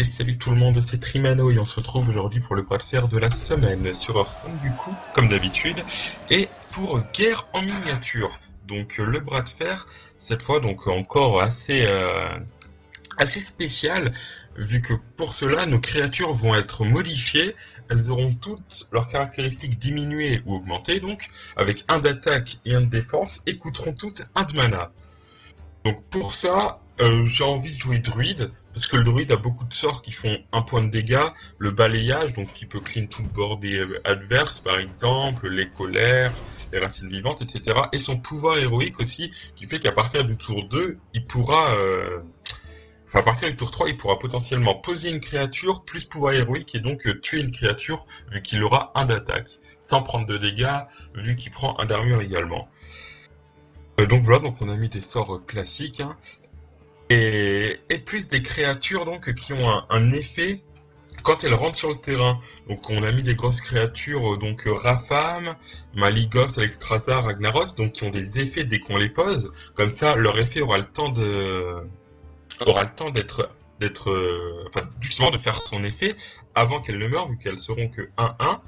Et salut tout le monde, c'est Trimano et on se retrouve aujourd'hui pour le bras de fer de la semaine sur Hearthstone du coup, comme d'habitude, et pour Guerre en miniature. Donc le bras de fer, cette fois donc encore assez spécial, vu que pour cela nos créatures vont être modifiées, elles auront toutes leurs caractéristiques diminuées ou augmentées, donc avec un d'attaque et un de défense, et coûteront toutes un de mana. Donc pour ça, j'ai envie de jouer druide, parce que le druide a beaucoup de sorts qui font un point de dégâts, le balayage, donc qui peut clean tout le bord des adverses par exemple, les colères, les racines vivantes, etc. Et son pouvoir héroïque aussi, qui fait qu'à partir du tour 2, il pourra... à partir du tour 3, il pourra potentiellement poser une créature, plus pouvoir héroïque, et donc tuer une créature, vu qu'il aura un d'attaque, sans prendre de dégâts, vu qu'il prend un d'armure également. Donc voilà, donc on a mis des sorts classiques, hein, et plus des créatures donc qui ont un effet quand elles rentrent sur le terrain. Donc on a mis des grosses créatures, donc Rafam, Maligos, Alexstrasza, Ragnaros, donc qui ont des effets dès qu'on les pose, comme ça leur effet aura le temps de... justement de faire son effet avant qu'elle ne meure, vu qu'elles seront que 1-1.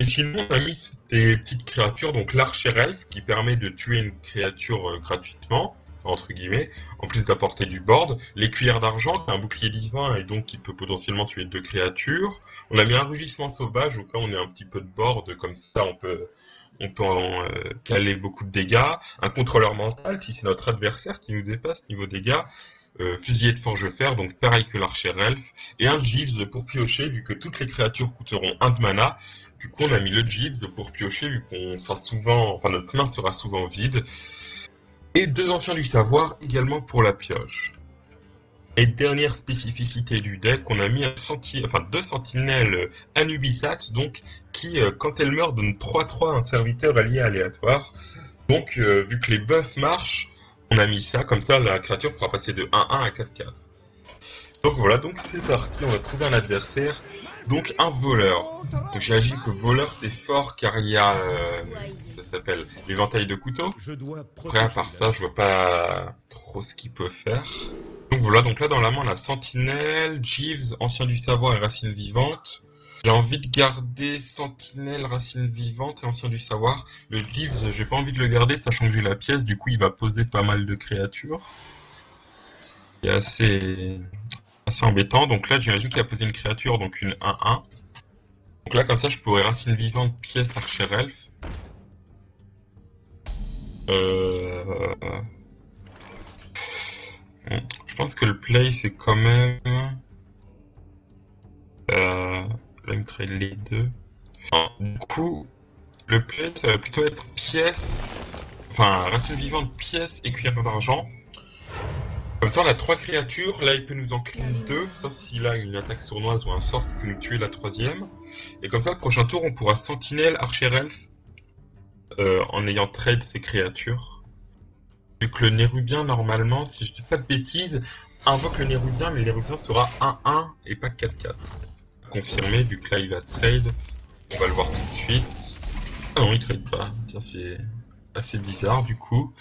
Et sinon, on a mis des petites créatures, donc l'archer-elfe, qui permet de tuer une créature gratuitement, entre guillemets, en plus d'apporter du board. Les cuillères d'argent, qui a un bouclier divin et donc qui peut potentiellement tuer deux créatures. On a mis un rugissement sauvage, au cas où on est un petit peu de board, comme ça on peut en caler beaucoup de dégâts. Un contrôleur mental, si c'est notre adversaire qui nous dépasse niveau dégâts. Fusilier de forge fer, donc pareil que l'archer-elfe, et un Jeeves pour piocher, vu que toutes les créatures coûteront un de mana. Du coup on a mis le Jeeves pour piocher, vu qu'on sera souvent, enfin notre main sera souvent vide. Et deux anciens du savoir également pour la pioche. Et dernière spécificité du deck, on a mis deux sentinelles Anubisat, donc qui quand elles meurent donnent 3-3 à un serviteur allié aléatoire. Donc vu que les buffs marchent, on a mis ça, comme ça la créature pourra passer de 1-1 à 4-4. Donc voilà, donc c'est parti, on va trouver un adversaire, donc un voleur. Donc j'imagine que voleur c'est fort car il y a, ça s'appelle l'éventail de couteau. Après à part ça, je vois pas trop ce qu'il peut faire. Donc voilà, donc là dans la main on a Sentinelle, Jeeves, Ancien du Savoir et Racine Vivante. J'ai envie de garder Sentinelle, Racine Vivante et Ancien du Savoir. Le Jeeves, j'ai pas envie de le garder, sachant que j'ai la pièce, du coup il va poser pas mal de créatures. C'est assez embêtant. Donc là j'imagine qu'il a posé une créature, donc une 1-1. Donc là comme ça je pourrais Racine Vivante, pièce, archer-elfe. Je pense que le play c'est quand même... Là, il me trade les deux. Alors, du coup, le play, ça va plutôt être pièce, enfin, racine vivante, pièce et cuillère d'argent. Comme ça, on a trois créatures. Là, il peut nous en clean deux, sauf s'il a une attaque sournoise ou un sort qui peut nous tuer la troisième. Et comme ça, le prochain tour, on pourra sentinelle, archer-elfe, en ayant trade ces créatures. Vu que le Nerubien, normalement, si je dis pas de bêtises, invoque le Nerubien, mais le Nerubien sera 1-1 et pas 4-4. Confirmé, vu que là il va trade, on va le voir tout de suite. Ah non, il trade pas, tiens, c'est assez bizarre du coup.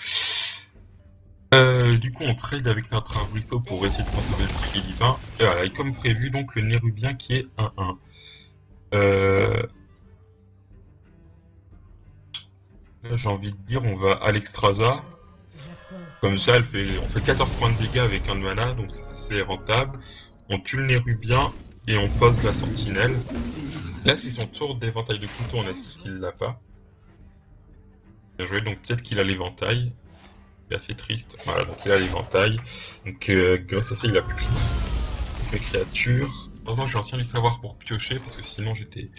On trade avec notre arbrisseau pour essayer de conserver le bouclier divin. Et voilà, et comme prévu, donc le Nerubien qui est 1-1. J'ai envie de dire, on va à Alexstrasza. Comme ça, on fait 14 points de dégâts avec un de mana, donc c'est rentable. On tue le Nerubien. Et on pose la sentinelle. Là, c'est son tour d'éventail de couteau, on est-ce qu'il l'a pas. Bien joué, donc peut-être qu'il a l'éventail. C'est assez triste. Voilà, donc il a l'éventail. Donc grâce à ça, il a plus mes créatures. Heureusement, j'ai ancien du savoir pour piocher, parce que sinon j'étais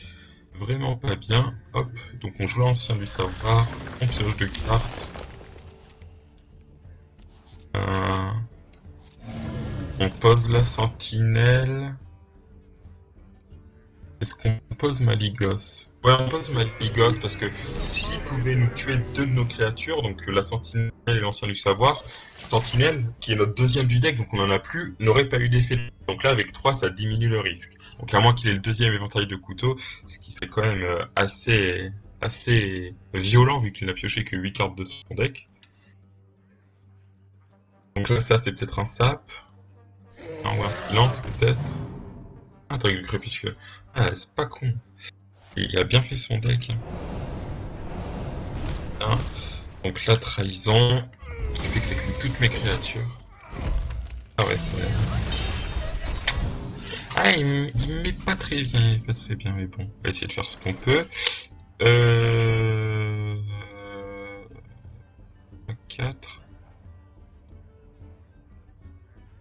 vraiment pas bien. Hop, donc on joue l'ancien du savoir, on pioche deux cartes. On pose la sentinelle. Est-ce qu'on pose Maligos? Ouais, on pose Maligos parce que s'il pouvait nous tuer deux de nos créatures, donc la Sentinelle et l'Ancien du Savoir, Sentinelle, qui est notre deuxième du deck, donc on en a plus, n'aurait pas eu d'effet. Donc là, avec 3, ça diminue le risque. Donc à moins qu'il ait le deuxième éventail de couteau, ce qui serait quand même assez violent vu qu'il n'a pioché que 8 cartes de son deck. Donc là, ça, c'est peut-être un sap. Non, ou un silence peut-être. Ah, t'as eu le crépuscule. Ah, c'est pas con. Il a bien fait son deck. Hein. Donc la trahison, qui fait que c'est toutes mes créatures. Ah ouais, c'est... Ah, il met pas très bien, il met pas très bien, mais bon. On va essayer de faire ce qu'on peut. 4.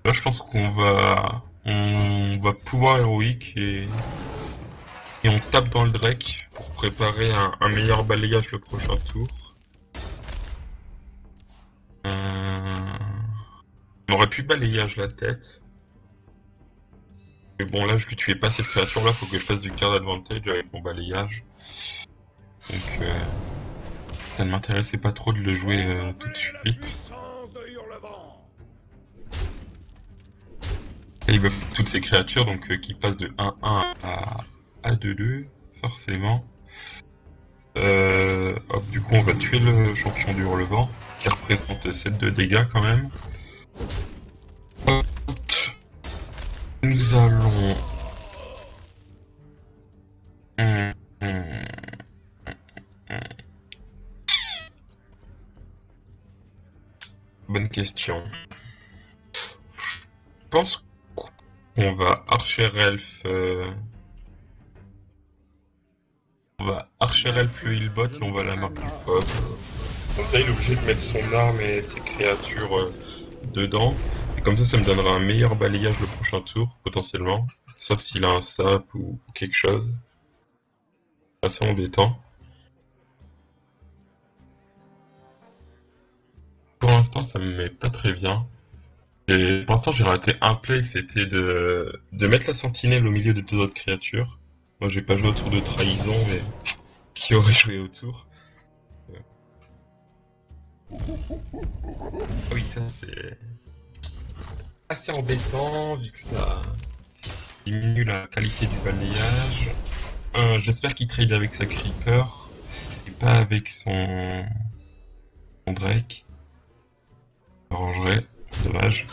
Là, je pense qu'on va... On va pouvoir héroïque et on tape dans le Drake pour préparer un meilleur balayage le prochain tour. On aurait pu balayage la tête. Mais bon, là je lui tuais pas cette créature là, faut que je fasse du card advantage avec mon balayage. Donc ça ne m'intéressait pas trop de le jouer tout de suite. Et il buff toutes ces créatures donc qui passent de 1-1 à 2-2, forcément. Hop, du coup on va tuer le champion du Hurlevent, qui représente 7 de dégâts quand même. Hop. Nous allons... Bonne question. Je pense que... On va Archer-Elf le Hillbot et on va la marque du fob. Comme ça il est obligé de mettre son arme et ses créatures dedans. Et comme ça, ça me donnera un meilleur balayage le prochain tour, potentiellement. Sauf s'il a un sap ou quelque chose. C'est assez embêtant. Pour l'instant ça me met pas très bien. Et pour l'instant j'ai raté un play, c'était de mettre la sentinelle au milieu des deux autres créatures. Moi j'ai pas joué autour de trahison, mais qui aurait joué autour? Oui, ça c'est assez embêtant vu que ça diminue la qualité du balayage. J'espère qu'il trade avec sa creeper et pas avec son drake. Je rangerai. Dommage.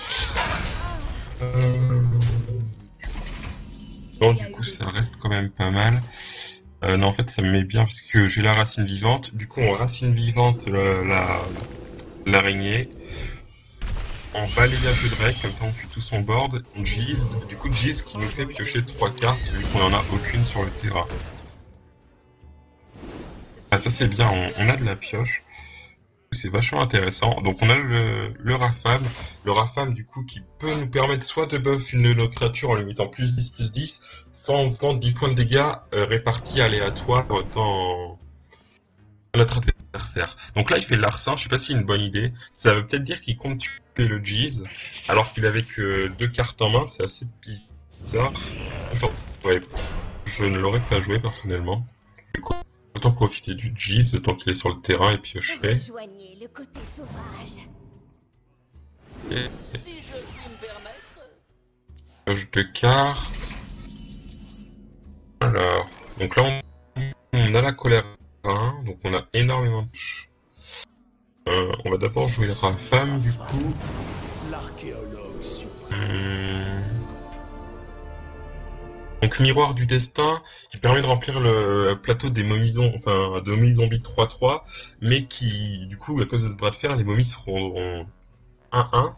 Bon, du coup, ça reste quand même pas mal. Non, en fait, ça me met bien parce que j'ai la racine vivante. Du coup, on racine vivante l'araignée. On balayage le Drake, comme ça on tue tout son board. On Jeeves. Du coup, Jeeves qui nous fait piocher 3 cartes, vu qu'on n'en a aucune sur le terrain. Ah, ça c'est bien, on a de la pioche. C'est vachement intéressant. Donc on a le Rafam. Le Rafam du coup qui peut nous permettre soit de buff une de nos créatures en lui mettant +10/+10, soit en faisant 10 points de dégâts répartis aléatoires dans l'attrape adversaire. Donc là il fait l'arcin, je sais pas si c'est une bonne idée. Ça veut peut-être dire qu'il compte tuer le Jeeves, alors qu'il avait que 2 cartes en main, c'est assez bizarre. Ouais, je ne l'aurais pas joué personnellement. Autant profiter du Jeeves, tant qu'il est sur le terrain et piocher. Rejoignez le côté sauvage. Et... Si je puis me permettre... Pioche de cartes. Alors, donc là on a la colère 1, donc on a énormément de... on va d'abord jouer le Rafam du coup. L'archéologue Donc Miroir du Destin, qui permet de remplir le plateau des momies, enfin de momies zombies 3-3, mais qui, du coup, à cause de ce bras de fer, les momies seront 1-1.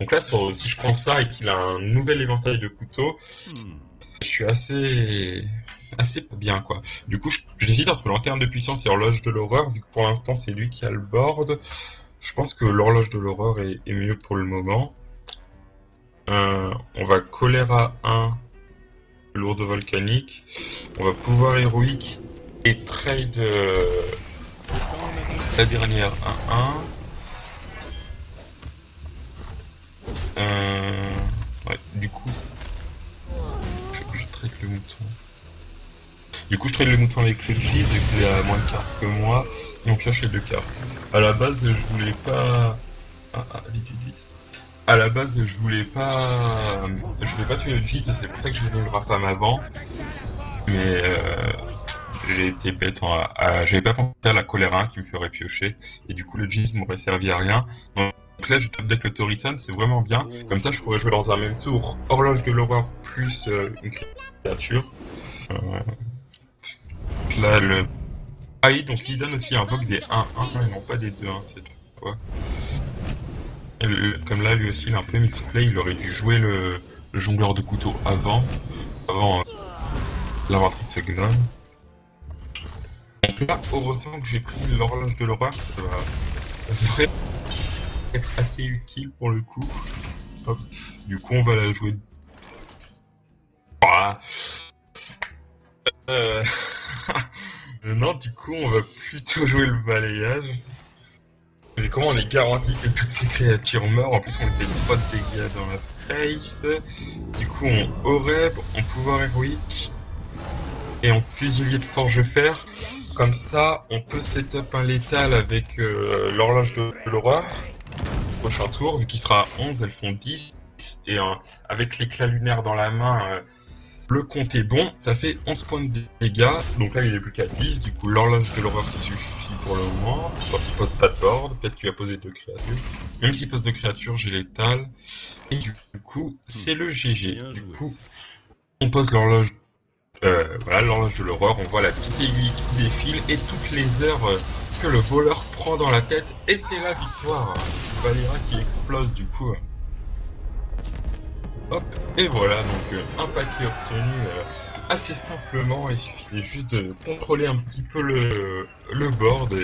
Donc là, si je prends ça et qu'il a un nouvel éventail de couteaux, je suis assez pas bien, quoi. Du coup, j'hésite entre Lanterne de Puissance et Horloge de l'Horreur, vu que pour l'instant, c'est lui qui a le board. Je pense que l'Horloge de l'Horreur est mieux pour le moment. On va Choléra 1. Lourde volcanique, on va pouvoir héroïque et trade la dernière 1-1. Ouais, du coup, je trade le mouton. Du coup, je trade le mouton avec le Jeeves, qui a moins de cartes que moi, et on pioche les 2 cartes. À la base, je voulais pas. Ah, vite. A la base, je voulais pas tuer le Jeeves, c'est pour ça que j'ai mis le Rafam avant. Mais j'ai été bête, j'avais pas pensé à la choléra qui me ferait piocher, et du coup le Jeeves m'aurait servi à rien. Donc Donc là je tape deck le Toritan, c'est vraiment bien, comme ça je pourrais jouer dans un même tour Horloge de l'Aurore plus une créature. Là le... Ah oui, donc il donne aussi invoque des 1-1 et non pas des 2-1 cette fois. Et le, comme là lui aussi il a un peu misplay, il aurait dû jouer le jongleur de couteau avant l'inventrice Glan. Donc là, heureusement que j'ai pris l'horloge de l'horreur, ça va être assez utile pour le coup. Hop. Du coup on va la jouer... Ah. Non, du coup on va plutôt jouer le balayage. Mais comment on est garanti que toutes ces créatures meurent? En plus on fait pas de dégâts dans la face. Du coup on Horeb, on pouvoir héroïque et on fusilier de forge-fer. Comme ça on peut setup un létal avec l'horloge de l'horreur. Prochain tour, vu qu'il sera à 11, elles font 10. Et avec l'éclat lunaire dans la main, le compte est bon, ça fait 11 points de dégâts, donc là il est plus qu'à 10, du coup l'horloge de l'horreur suffit pour le moment, quand il pose pas de board, peut-être qu'il va poser 2 créatures, même s'il pose 2 créatures j'ai l'étal, et du coup c'est le GG, du coup on pose l'horloge, voilà l'horloge de l'horreur, on voit la petite aiguille qui défile et toutes les heures que le voleur prend dans la tête, et c'est la victoire, Valera qui explose du coup. Hop, et voilà, donc un paquet obtenu assez simplement, il suffisait juste de contrôler un petit peu le board,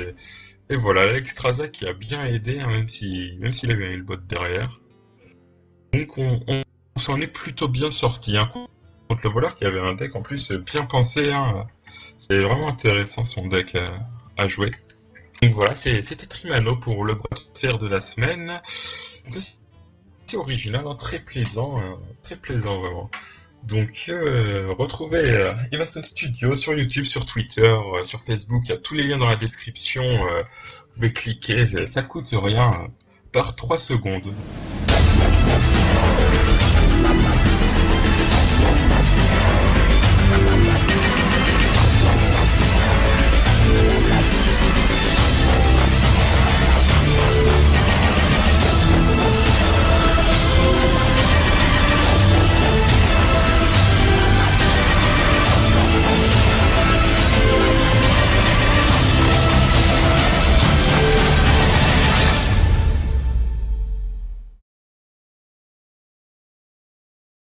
et voilà, Alexstrasza qui a bien aidé, hein, même s'il avait le bot derrière. Donc on s'en est plutôt bien sorti, hein, contre le voleur qui avait un deck en plus bien pensé, hein, c'est vraiment intéressant son deck à jouer. Donc voilà, c'était Trimano pour le bras de fer de la semaine. Donc, original, hein, très plaisant vraiment. Donc retrouvez Ivasound Studio sur YouTube, sur Twitter, sur Facebook, il y a tous les liens dans la description, vous pouvez cliquer, ça coûte rien, par 3 secondes.